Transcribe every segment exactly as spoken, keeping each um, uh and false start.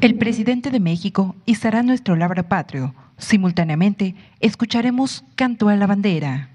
El presidente de México izará nuestro labra patrio. Simultáneamente, escucharemos Canto a la Bandera.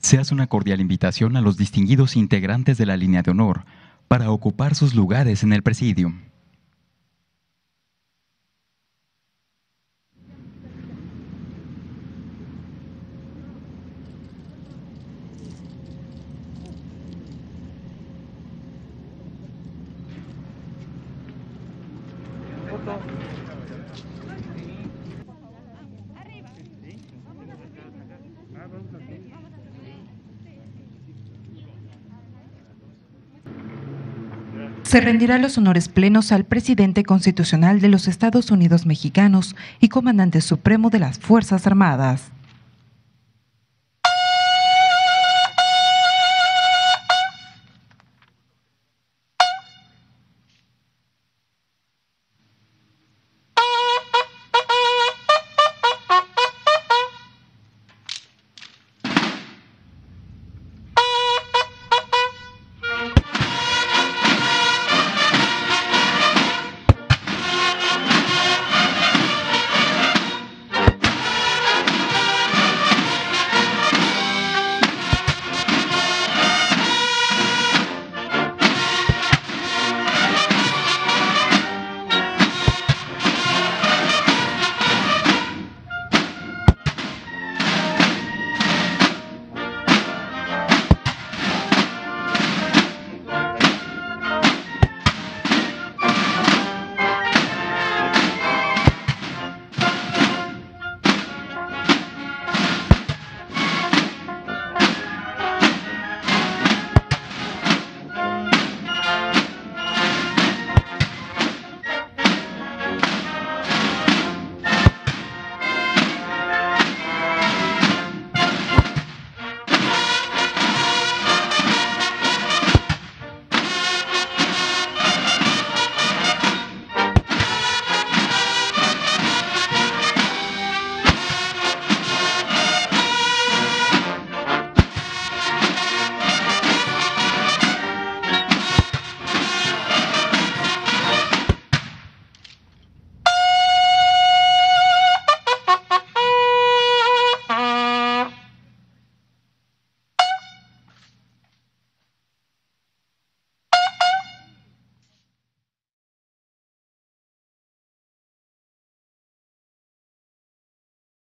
Se hace una cordial invitación a los distinguidos integrantes de la línea de honor para ocupar sus lugares en el presidio. Se rendirá los honores plenos al presidente constitucional de los Estados Unidos Mexicanos y comandante supremo de las Fuerzas Armadas.